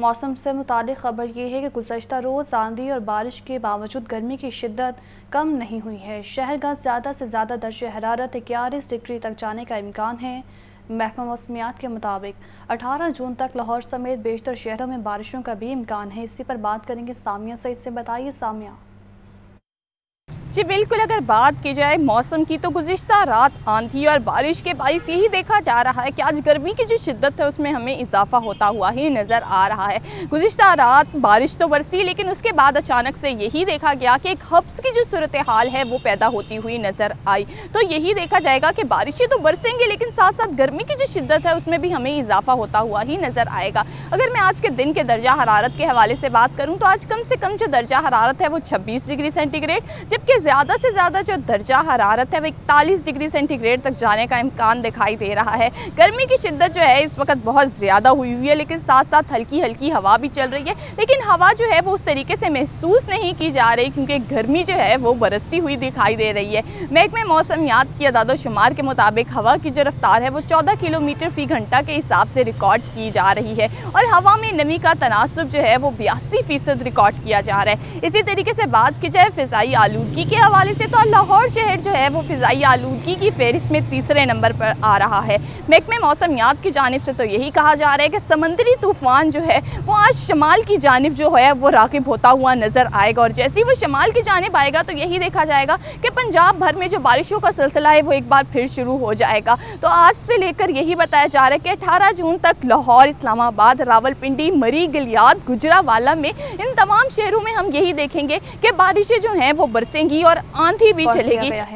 मौसम से मुताबिक खबर यह है कि गुज़श्ता रोज़ आंधी और बारिश के बावजूद गर्मी की शिद्दत कम नहीं हुई है। शहरगाह ज़्यादा से ज़्यादा दर्जे हरारत 41 डिग्री तक जाने का इम्कान है। महकमा मौसमियात के मुताबिक 18 जून तक लाहौर समेत बेशतर शहरों में बारिशों का भी इम्कान है। इसी पर बात करेंगे सामिया सईद से। बताइए सामिया। जी बिल्कुल, अगर बात की जाए मौसम की तो गुज़िश्ता रात आंधी और बारिश के बायस यही देखा जा रहा है कि आज गर्मी की जो शिद्दत है उसमें हमें इजाफा होता हुआ ही नज़र आ रहा है। गुज़िश्ता रात बारिश तो बरसी, लेकिन उसके बाद अचानक से यही देखा गया कि एक हब्स की जो सूरत हाल है वो पैदा होती हुई नज़र आई। तो यही देखा जाएगा कि बारिशें तो बरसेंगी लेकिन साथ साथ गर्मी की जो शिद्दत है उसमें भी हमें इजाफा होता हुआ ही नज़र आएगा। अगर मैं आज के दिन के दर्जा हरारत के हवाले से बात करूँ तो आज कम से कम जो दर्जा हरारत है वो 26 डिग्री सेंटीग्रेड, जबकि ज़्यादा से ज़्यादा जो दर्जा हरारत है वो 41 डिग्री सेंटीग्रेड तक जाने का इम्कान दिखाई दे रहा है। गर्मी की शिद्दत जो है इस वक्त बहुत ज़्यादा हुई हुई है, लेकिन साथ साथ हल्की हल्की हवा भी चल रही है, लेकिन हवा जो है वो उस तरीके से महसूस नहीं की जा रही क्योंकि गर्मी जो है वो बरसती हुई दिखाई दे रही है। महकमे मौसमियात की आदादोशुमार के मुताबिक हवा की जो रफ्तार है वो 14 किलोमीटर फ़ी घंटा के हिसाब से रिकॉर्ड की जा रही है और हवा में नमी का तनासब जो है वो 82% रिकॉर्ड किया जा रहा है। इसी तरीके से बात की जाए फ़िज़ाई आलूदगी के हवाले से तो लाहौर शहर जो है वो फ़िज़ाई आलूदगी की फहरिस्त में 3रे नंबर पर आ रहा है। महकमे मौसमियात की जानिब से तो यही कहा जा रहा है कि समंदरी तूफ़ान जो है वो आज शमाल की जानिब जो है वो राग़िब होता हुआ नज़र आएगा और जैसे ही वो शमाल की जानिब आएगा तो यही देखा जाएगा कि पंजाब भर में जो बारिशों का सिलसिला है वो एक बार फिर शुरू हो जाएगा। तो आज से लेकर यही बताया जा रहा है कि 18 जून तक लाहौर, इस्लामाबाद, रावलपिंडी, मरी, गिलियाद, गुजरावाला में इन तमाम शहरों में हम यही देखेंगे कि बारिशें जो हैं वो बरसेंगी और आंधी भी चलेगी।